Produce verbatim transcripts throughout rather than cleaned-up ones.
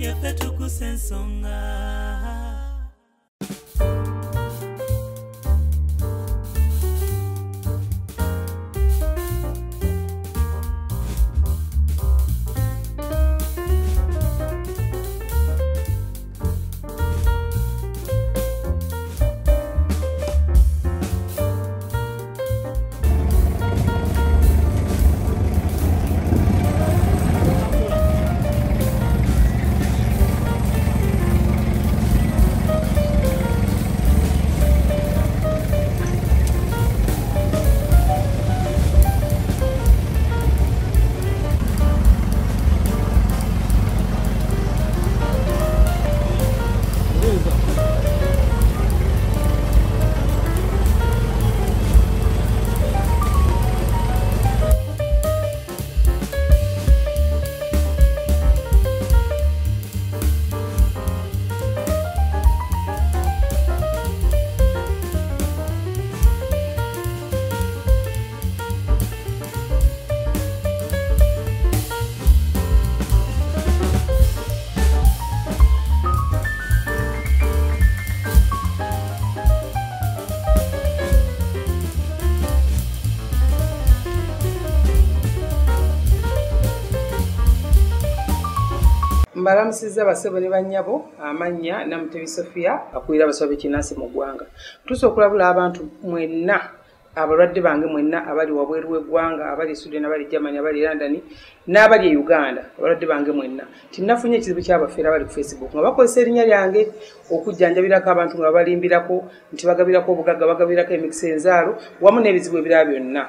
yaffe Tuggussa ensonga. Balamusiza basebone bannyabo amanya namutebi Sophia akulira abasobe kinasi mu gwanga tusokulabula abantu mwenna abalwadde bange mwenna abali wabweru w'eggwanga abali Sudan abali Germany abali London n'abali e Uganda abalwadde bange mwenna tinnafunye ekizibu ky'abafeera abali ku Facebook nga bakozesa erinnya lyange okujjanjabirako abantu nga balimbirako nti bagabirako obugagga bagabirako emikisa enzaalo wamu n'ebizibu ebirala byonna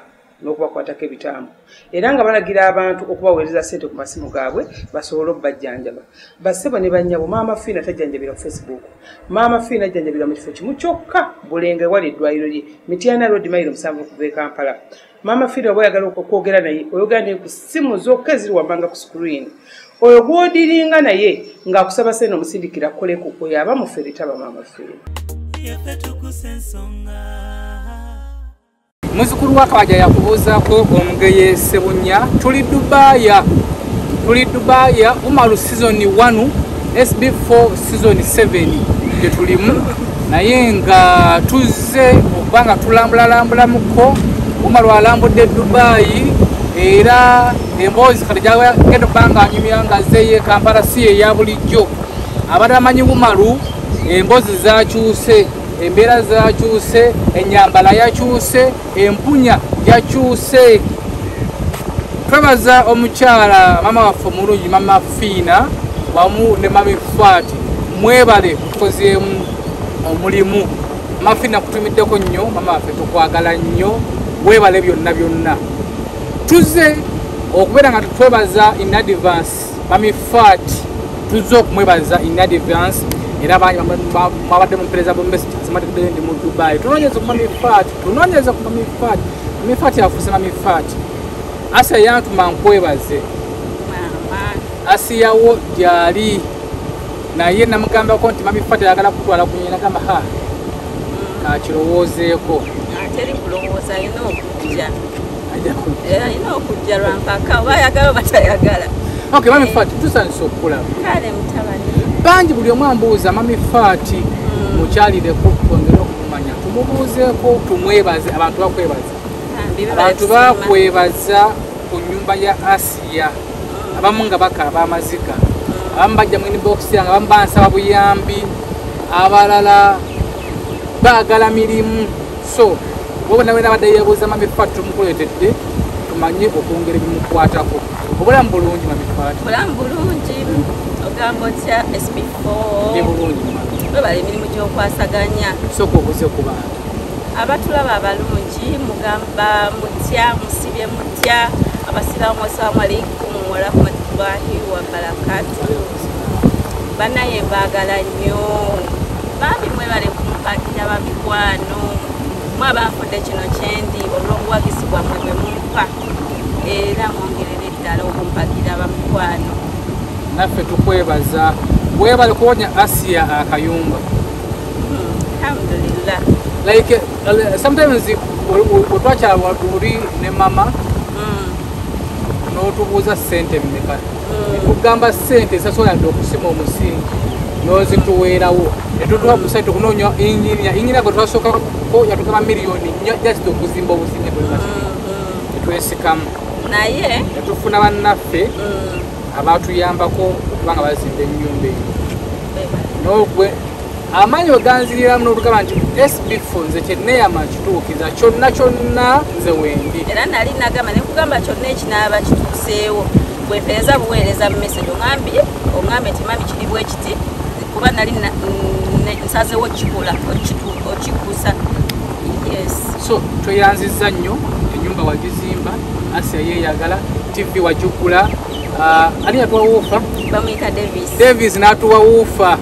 n'okubakwatako ebitamu era nga balagira abantu okubaweereza ssente ku masimu gaabwe basobole obbajjanjaba bassebo ne bannyabo maama Fina tajjanjabira ku Facebook maama Fina ajjanjabira mu kifo kimu kyokka Bulenge wali eddwaliro lye Mityana Road mayiro musanvu okuva e Kampala maama Fina bw'oyagala okwogera naye oyogera naye ku ssimu zokka eziri wammanga ku screen oyo gw'odiringa naye ng'akusaba ssente omusindikira kukoleko oyo aba mufere taba maama Fina. Muzukuru wa kaja ya kubuza ko omugeye sebunya tuli Dubai tuli Dubai umaru season one S B four season seven je tulimu naye nga tuze obanga tulambula lambula muko umaru alambudde Dubai era embozi kalijawa gendo banga anyumyanga zeye Kampala siye ya bulijjo abadamanyi umaru embozi zakyuse embera zakyuse enyambala yakyuse empunya yakyuse twabaza omukyala mama waffe mulungi mama Fina wamu ne mama Fati mwebale kukozeemu omulimu mama Fina kutumiddeko nnyo mama waffe tukwagala nnyo webale byonna byonna tuze okubeera nga tetwebaza in advance mama Fati tuze okumwebaza in advance era banyi mwabadde mumpereza bombesi zimatikudde ndi mu Dubai tunonyeza kuma mifati tunonyeza kuma mifati mifati yafuuse na mifati asa yantuma nkwebaze asiyawo gyali naye namugambako nti mamifati ayagala kutwala kunyina kama ha kakirowoozeeko ateri kulowooza ayina okujja ayina okujja lwampaka bayagala batayagala okay mamifati tusanyisa okukulaba kale mutabani banji buli omwambuuza mami Fati mukyalireko twongera okumanya tumubuuzeeko tumwebaze abantu bakwebaza abantu bakwebaza ku nyumba ya Asiya abamu nga bakaba amaziga abamu bajja mwini bokisi yange abamu bansaba buyambi abalala baagala mirimu so bobona wena badde yeebuuza mami Fati tumukuletedde tumanye okwongera ebimukwatako obulamu bulungi mami Fati obulamu bulungi Gambotya S B four webale emirimu gy'okwasaganya sooka obuze ku bantu abatulaba abalungi mugamba mutya musibye mutya abasiraamu assalamu alaikum warahmatullahi wabarakatu banaye baagala nnyo bambi mwebale kumpatira bamikwano mwabanfudde kino kyendi olw'obuwagizi bwammwe bwe mumpa era mwongerera eddala okumpatira bamikwano naffe tukwebaza webale kuwonya Asiya akayumba alhamdulillah like sometimes wetwakyala wabuli ne mama n'otubuuza ssente mmeka nekugamba ssente ezasoboladde okusima omusingi n'ozituweerawo netutuwa kusai tukunoonya inginia inginia gwe twasookako yatugamba miliyoni just okuzimba obusinge tetwesikamu naye netufuna bannaffe abatuyambako okuba nga bazimba ennyumba eyo n'ogwe amaanyi weganziriramu n'otugamba nti S B four nze kyenneeyama kituukiza kyonna kyonna nze wendi era nali nagamba nekugamba kyonna ekinaaba kituuseewo bwepeeza buweereza mu mesage ogambye ogambe nti mami kiri bwe kiti kuba nali nsazeewo kikola okikuusa yes so tweyanzizza nnyo ennyumba wagizimba Asia yeeyagala T V wagigula ani yatuwa woofa bamuyita Davis Davis n'atuwa woofa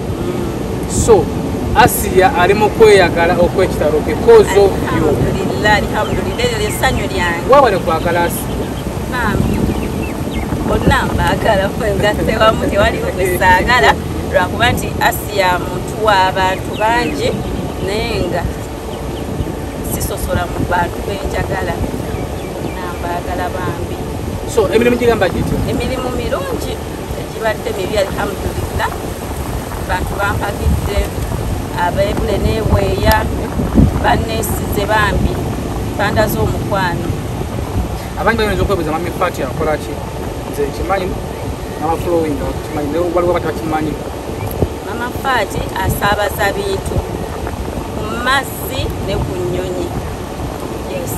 so Asia alimu kweyagala okwekitalo because of you alhamdulillah essanyu lyange wabale kwagala Asia bonna baagala fenga tewamu tewaliwo kwesaagala lwakuba nti Asia muntu w'abantu bangi naye nga sisosola mu bantu benjagala bonna baagala bambi so emirimu gigamba giti emirimu mirungi egibadde mibi alhamdulillah bantu bampagidde abeebule neeweeya banneesize bambi mpanda z'omukwano abangi bayinza okwebuuza mami paati akolaki nze nkimanyi n'abafulowinga bakimanyi waliwo bati bakimanyi mama paati asaabaza bintu ku mazzi ne ku nnyonyi yes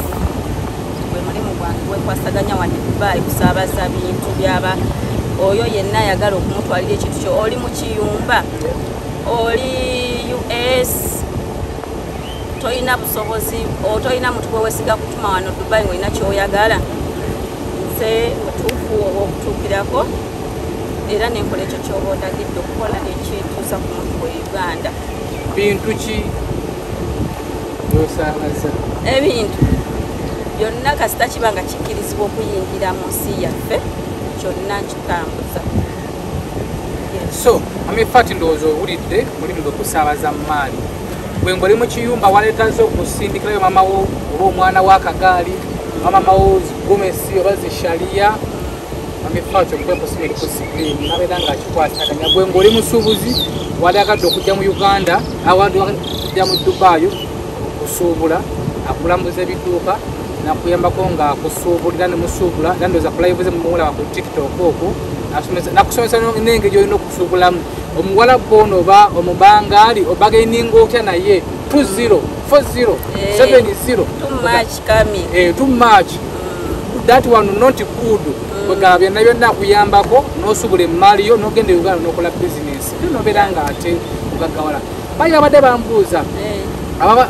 gwe mulimu gwange gwekwasaganya wane kubaayi kusaabaza bintu byaba oyo yenna ayagala okumutwalira ekintu kyo oli mu kiyumba oli U S toyina busobozi otoyina muntu gwewesiga kutuma wano Dubai ng'olina kyoyagala nze mutuufu oba okutuukirako era nenkola ekyo kyoba otagidde okukola ekyetuusa ku muntu we Uganda bintu ki osaabaza ebintu byonna kasita kiba nga kikkirizibwa okuyingira mu nsi yaffe kyonna nkitambuza so amifati ndowooza owulidde mulimu gwekusaabaza mu maali bwengoli mu kiyumba waleetazo okusindikirayo mamawo oba omwana w'akagaali oba mamawo zigomesi oba zishaliya amifati ogwekusindira ku sikirini nabeera nga akikwataganya bwengoli musuubuzi wali agadde okujja mu Uganda awadde okujja mu Dubai okusuubula akulambuza ebidduuka nakuyambako nga akusuubulira nemusuubula era ndooza kulayiveze mumuwulaba ku TikTok okwo nakusomesa n'engeri gy'olina okusuubulamu omuwalabu ono oba omubangaali obagaininga otya naye two zero four zero seven zero two march that one not good kwegaba byonna byonna akuyambako n'osuubula emmaali yo n'ogenda Uganda n'okola bizinesi nobeera nga ate ogagawala bangi abadde bambuuza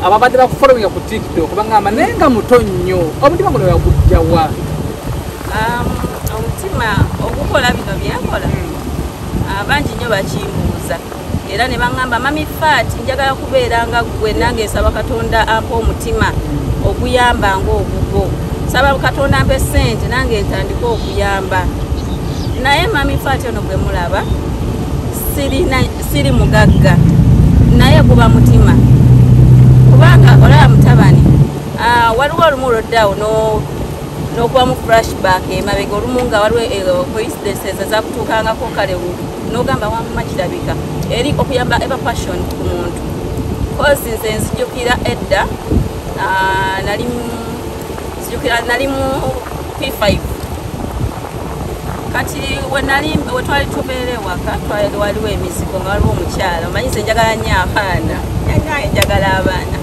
ababadde bakufollowinga ku TikTok bagamba naye nga muto nnyo omutima guno yagujjawa omutima okukola bino byenkola abangi nnyo bakimbuuza era ne baŋŋamba mami Faati njagala kubeera nga ggwe nange nsaba Katonda ampa omutima okuyamba ng'ogugo nsaba Katonda ampa essente nange ntandika okuyamba naye mami Faati ono gwe mulaba siri mugagga naye guba mutima kubanga olaba mutabani waliwo olumu lwoddawo n'ogwamu flashback emabega olumu nga waliwo coincidence ezakutuukangako kale n'ogamba wamuma kirabika eri okuyamba eba passion ku muntu kosi nze nzijukira edda nalimu P five kati wetwali tubeera ewaka waliwo emizigo nga waliwo omukyala omanyize njagala nnyo abaana njagala abaana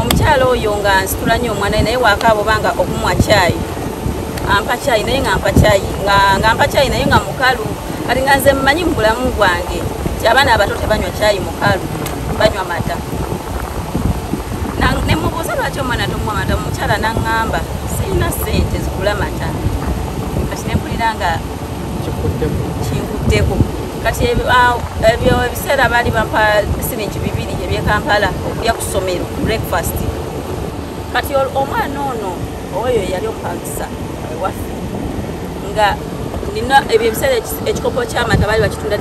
omukyala oyo nga nsitula nnyo omwana naye waakaabo banga okumwa caayi ampa caayi naye nga mpa caayi naye nga mukalu kati nga nze mmanyi mu bulamu bwange ti abaana abato tebanywa caayi mukalu banywa mata nemubuuza lwaki omwana tomuwa mata omukyala naŋŋamba sirina ssente zigula mata kati nempulira nga kinkuddeko kati ebyo ebiseera baali bampa siringi bibiri ebyekampala okulya ku ssomero breakfast kati omwana ono oyo yali okupakisa ewaffe nga nina ebyo ebiseera ekikopo ky'amata baali bakitunda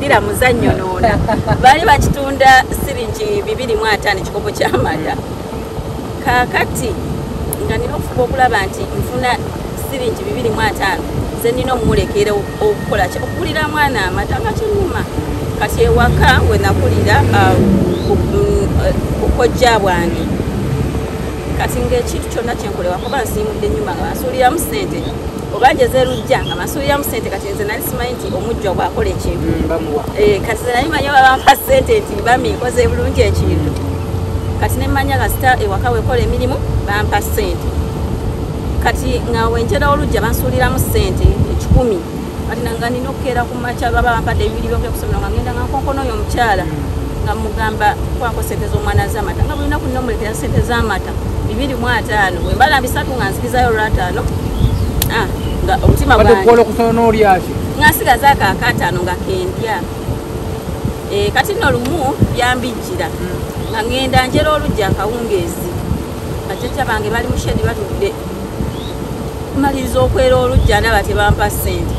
dira muzannyo noona baali bakitunda siringi bibiri mu ataano ekikopo ky'amata kakati nga nina okufuba okulaba nti nfuna siringi bibiri mu ataano zenino mulekera okukola okulira mwana amatanga kinuma kati ewaka we nakulira okojja bwange kati ng'ekintu kyonna kyenkolewako bansimudde ennyuma nga bansuuliramu ssente oba njeze lujja nga bansuuliramu ssente kati nze nali simanyi nti omujjwa bw'akola ekintu kati ze nali manyi babampa ssente nti bami nkoze bulungi ekintu kati nemmanya kasita ewaka wekola emirimu bampa ssente kati nga wenjera olujja bansuuliramu ssente ekikumi kati nanga nina okukeera ku maca baba bampadde ebibiri byokusomera nga ngenda nga nkonkono oyo omukyala nga mugamba kwako ssente z'omwana z'amata nga bulina kunnomulekera ssente z'amata bibiri mu ataano wembala bisatu nga nsikizayo lwataano nga omutima gwange nga nsigazaako akaataano nga kendya kati nno lumu byambijjira nga ngenda njera olujja akawungeezi bajjajja bange bali mu shedi batudde maliriza okwera olujja naba tebampa ssente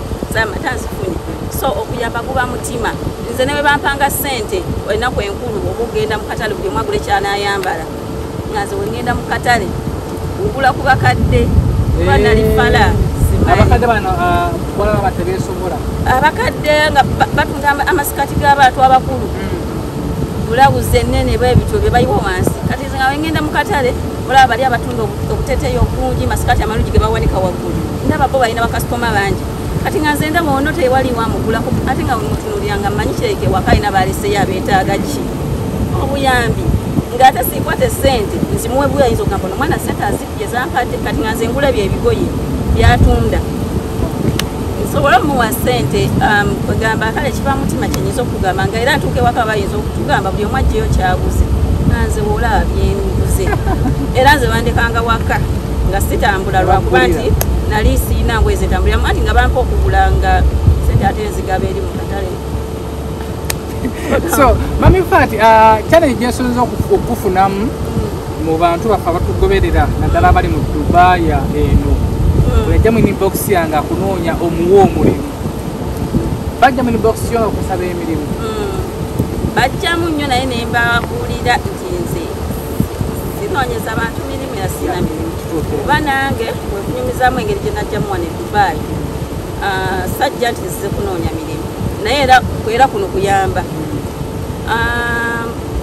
zamata nzifunye so okuyamba guba mutima nze ne bwe bampanga ssente olinaku enkulu oba ogenda mu katale buli mwagula ekyanayambala naze wengenda mu katale ngula ku bakadde kuba nali fala abakadde bano bwalaba batebeesobola abakadde nga batunga amasikati g'abantu abakulu bulawuzi ennene bwebityo bye bayiwa wansi kati nga wengenda mu katale olaba bali abatunda obuteteeyi obungi masikati amalungi ge bawanika waggulu ndaba bo balina bakasitoma bangi kati nga nze ndaba ono tewali wamugulako ate nga wemutunulyanga mmanyi kyeke wakalina baaleseyo abeetaaga ki obuyambi ng'ate siikwate ssente nzimuwe buyayinza okugamba no mwana ssente azikye zampadde kati nga nze ngula byebigoye byatunda nsobola omuwa ssente kwegamba kale kiba mutima kyenyiza okugamba nga era ntuuka ewaka bayinza okutugamba buli omu ajjeyo kyaguze nanze woolaba byenguze era nze bandekanga waka nga sitambula lwakuba nti nali siina ngoezi etambuliramu anti nga bampa okugula nga sente ate enzigaba eri mu katale so mami faati challenge gyensoboza okufunamu mu bantu baffe abatugoberera naddala abali mu dubaaya eno bajja mwini boxi yanga kunoonya omuwa omulimu bajja mwini boxi yanga okusaba emirimu bajjamu nnyo naye ne mbabakuulira nti nze sinoonyeza abantu mirimu era sirina mirimu kuba nange bwekunyumizaamu engeri gye najjamu wane Dubai sajja nti nzize kunoonya mirimu naye era kuno kuyamba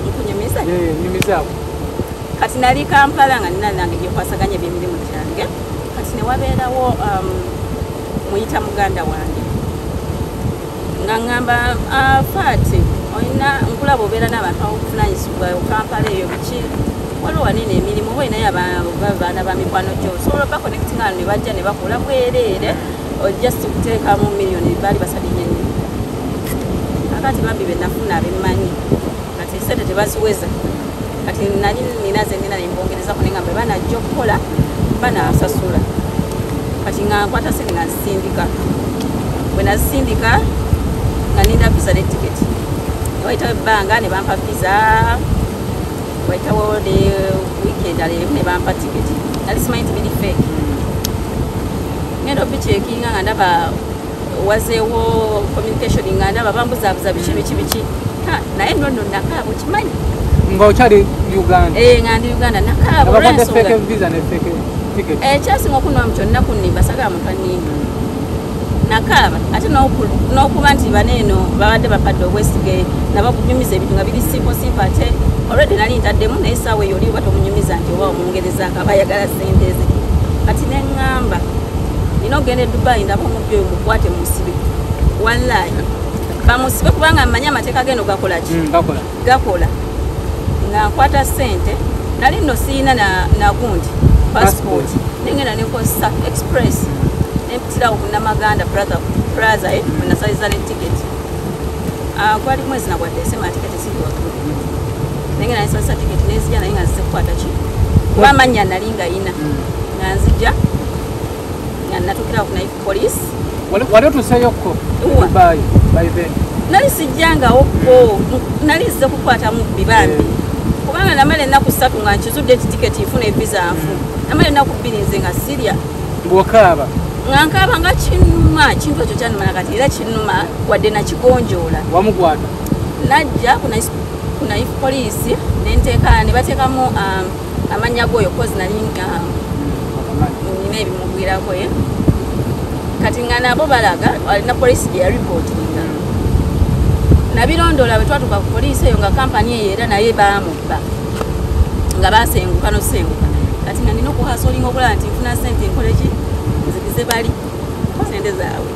nkunyumizaako kati nali Kampala nga nina nange gyekwasaganya ebyemirimu kyange kati newabeerawo muyita muganda wange nga ŋŋamba faati olina nkulaba obeera n'abantu ab'obuvunanyizibwa Kampala eyo biki waliwo wanene emirimu oba olinayo abaana ba mikwano gyo osobola bakonektingano ne bajja ne bakola bwereere ojust kuteekamu miliyoni baali basalinye nnyo akati bambi benafuna abemmanyi kati esente tebaziweza kati nali nina ze nina nembongerezako nengamba baana ajja okukola bana asasula kati nga nkwata sente nga nsindika bwe nasindika nga ninda visa ne tiketi wayitawo ebbanga ne bampa visa wayitawo ne wiikendi aleemu ne bampa tiketi nali simanyi nti biri feeki ngenda obikyekinga nga ndaba wazeewo communication nga ndaba bambuzaabuza biki biki biki naye nonno nakaaba okimanyi nga okyali Uganda nga ndi Uganda nakaaba olwensonga ekyasinga okunwamu kyonna kunimba sagala mukanimba nakaaba ate n'okuba nti baneeno babadde bapadde obwesige nabakunyumiza ebintu nga biri simposimpo ate olwedde nali ntaddemu naye essaawa eyo oli oba tomunyumiza nti oba omungereza akaba ayagala ssente ze kati ne ŋŋamba nina okugenda e Dubai ndaba omubbi oyo mukwate musibe wallayi bamusibe kubanga mmanyi amateeka geno gakolaki gakola nga nkwata ssente nali nno siina nagundi passport nengenda nekozesa express nempitirawo kunamaganda plaza nasaliza ne tiketi gwali mwezi nagwaddeesematiketi siriwakulu nengenda nesalisa tiketi nenzija naye nga nzize kukwata ki kuba amannya nali nga yina nga nzija nga natukira ku Nairobi police wale wale tuseyoko Dubai by then nali sijanga okko nalize kukwata mu bibambi kubanga namale nakusatu nga nchizudde ticket ifune visa afu namale nakubirinze nga Syria ngokaba ngankaba nga chinuma chinto chochana manakati era chinuma wadde na chigonjola wamukwata najja kuna kuna police nenteka ne bateka mu amanya goyo cause nalinga nine bimugwira ko ye katingana abo balaga alina police ya report na bilondola betwatu kwa police yo nga company era naye baamubba nga basengu kano sengu katinga nino ku hasoling okola nti funa sente college zibize bali sente zawe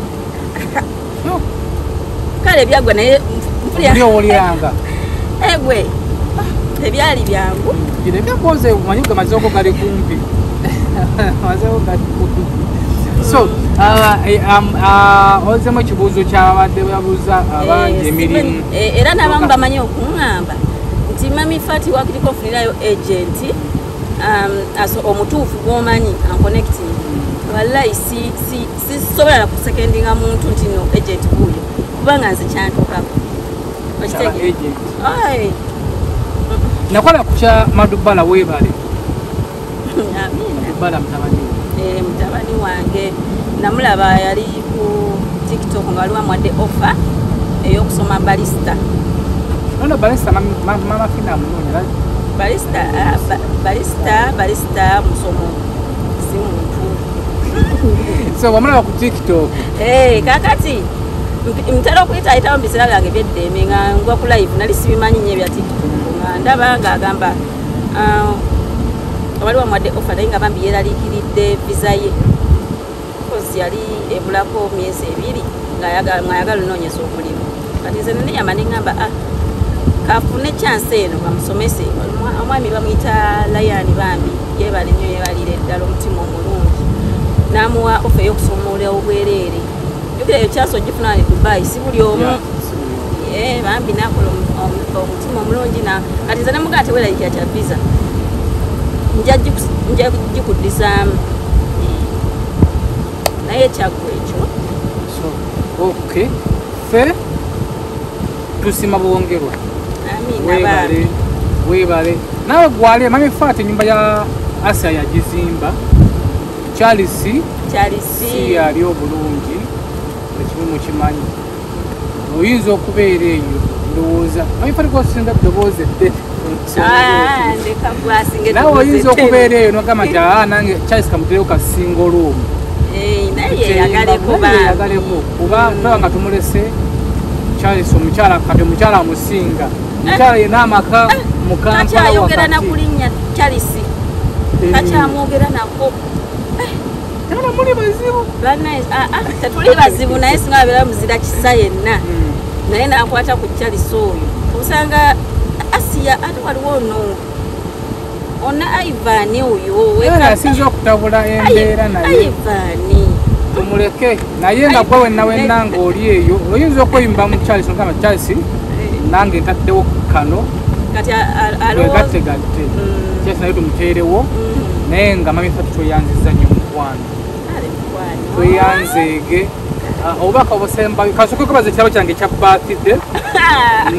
kale byagwa naye mfulya oliranga egwe tebyali byangu kireke koze manyuka mazoko kale kumpi mazoko kale kumpi. So, uh, um, uh, also much buzo chava de buza abanje mirin. Era na bamba manyo kungamba. Nti mami Fati wakiliko funirayo agent. Um, aso omutufu gomani and connecting. Wallahi si si si sobola ku secondinga muntu ntino agent kuyo. Kubanga nze chantu kapo. Bachitege agent. Ai. Nakola kucha madubala webale. Amina. Bala mtamani. Eh mtabani wange namulaba yali ku TikTok ngalwa mwadde offer eyo kusoma barista. Ono barista mama fina munyira. Barista barista barista musomo simuntu. So wamulaba ku TikTok. Eh kakati mtalo kuita itawo bisira lange bedde menga ngwa ku live nali sibimanyi nye bya TikTok nga ndaba nga agamba abaliwa mwadde offer naye nga bambi yera likiridde visa ye kozi yali ebulako myezi ebiri nga yagala lunonyesa omulimu kati nze nene yamane ngamba ah kafune chance eno bamusomese omwami bamuyita Layani bambi yebale nnyo yebalire eddala omutima omulungi n'amuwa offer y'okusomoola obwereere jukira eyo chance ogifuna ne Dubai si buli omu bambi nakola omutima omulungi na kati nze namugaa tewera likira kya visa nja jikudisaamu naye kyagwa ekyo. So okay ffe tusima buwongerwa amina webale nawe gwale mami Fati nyumba ya Asia yagizimba Charles si yali obulungi ekimu mukimanyi oyinza okubeera eyo ndowooza mami Fati kosinga ndowooza eddete. Ah, ndeka kwasinge. Na oyinzo kubereyo nokama ja nange Charles kamutero ka single room. Eh, naye yagale kuba. Yagale kuba no nga tumulese Charles omuchala kade muchala musinga. Muchala yena maka mukamba. Kacha yogera na kulinya Charles. Kacha amwogera nako. Kana muli bazibu. Lana ah ah tatuli bazibu naye singa bera muzira kisaye na. Naye nakwata ku Charles oyo. Usanga Asia atwali wono ona Ivani uyo weka sinzo kutabula embera naye Ivani tumuleke naye nga gwe nawe nango oliyeyo oyinzo koyimba mu Charles kama Charles nange tattewo kano kati aloweze gatte Charles nayo tumuterewo naye nga mami Fati toyanziza nyo mukwano ale mukwano toyanzege obaka obusemba kasuko kubaze kirabo kyange kya birthday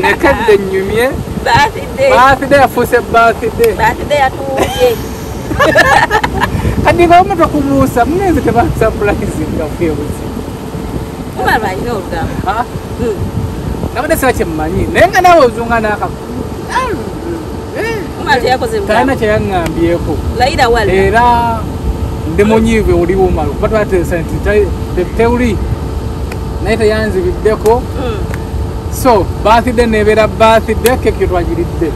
nekedde nyumye birthday birthday afuse birthday birthday atuye kandi ngoma tokumusa muneze teba surprise ngafuye buzi kuma bayinoga ha nabade sache mmanyi nenga nawo uzunga naka eh kuma yako zemba kana cha yangambieko laida wala era ndemonyiwe oliwo malo batu atesent teuri naita yanzi bideko. So birthday nebera birthday ke kitwajiridde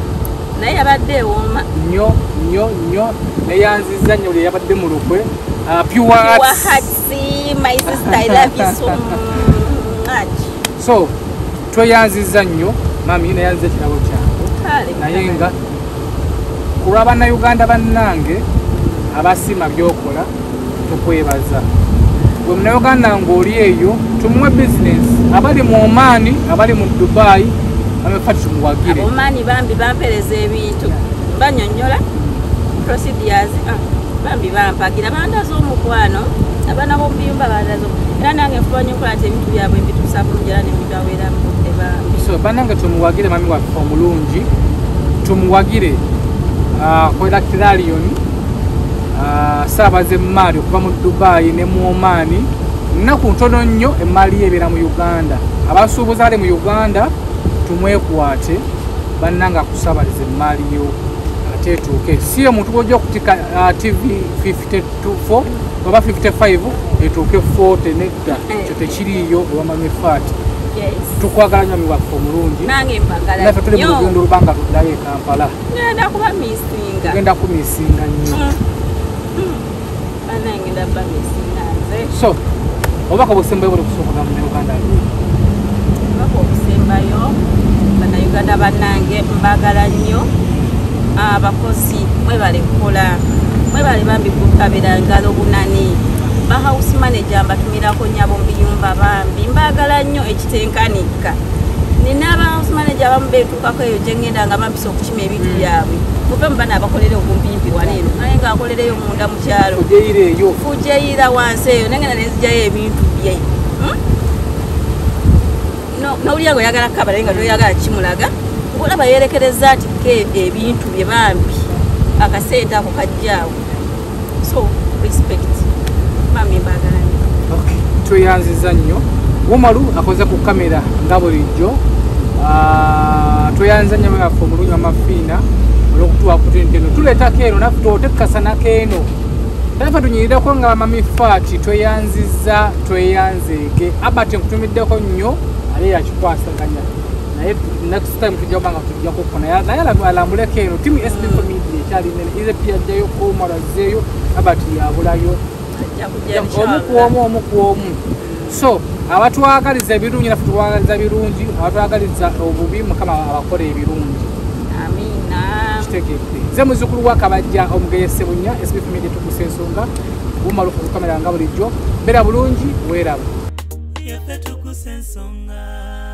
naye yabadde woma nyo nyo nyo naye yanziza nyo yabadde mu lukwe uh, pure hearts my sister I love you so much. So twayanziza nyo mami naye yanze kirabo kyange kale naye nga kulaba na Uganda bannange abasima byokola tukwebaza Uganda ngoli eyo tumwe business abali mu Omani abali mu Dubai amefatu muwagire Omani bambi bampereze ebintu banyonyola procedures ah bambi bampagira bandaza omukwano abana b'ombimba bandaza era nange mfanye okulata ebintu byabwe bitusaba kugira n'ebintu awera mu eba so bananga tumuwagire mami waffe omulungi tumuwagire akwera kiraliyoni saabaze mmali okuva mu Dubai ne mu Oman nnaku ntono nnyo emmali ebeera mu Uganda abasuubuza ali mu Uganda tumwekwate bannanga kusabaliza emmali yo ateetuuke siyo omuntu gojja okutika T V fifty-two four oba fifty-five etuuke forty nedda kyo tekiriiyo ewamanywe faati tukwagala nnyo amiwaffe omulungi naffe tuli mu lugendo olubanga tuddayo e Kampala genda kumisinga nnyo so obubaka obusembayo buli kusobola mu Uganda obubaka obusembayo bannayuganda bannange mbagala nnyo abakozi mwebale kukola mwebale bambi kukabira ngalo bunani ba house manager mbatumirako nyabo mbiyumba bambi mbagala nnyo ekitenkanika nina ba house manager bamubetukako eyo gyengenda nga bambisa okukima ebintu byabwe mupe mubana abakolere obumpimpi waleero naye ngaakolereyo munda mu kyalo fujeyira wansi eyo nengenda nenzijayo ebintu bye nowulyango oyagala kukaba naye nga toyagala kimulaga olaba yerekereza ati ebintu bye bambi akaseeta ako kajjaawo so respect mami bagala okay tuyanziza nnyo Umaru akoze ku kamera nga bulijjo tuyanza nnyo mwaffe omulungi amafiina olw'okutuwa ku tintu eno tuleetako eno naffe twotekkassanako eno nafe tunyirirako nga mami faati tweyanziza tweyanzeeke abati nkutumiddeko nnyo ale yakikwasaganya naye next time tujja kuba nga tujjako kona naye alambuleko eno timu S P four media ekyali nene ize pia ajjayo kwomaru azeeyo abati yabulayo omu ku omu omu ku omu so abatwagaliza ebirungi naffe twagaliza birungi abatwagaliza obubi mukama abakola ebirungi amina kitegedde nze muzukulu wa Kabajja omugeyese bunya S P four media Tuggussa Ensonga Umaru ku kamera nga bulijjo beera bulungi weeraba Tuggussa Ensonga.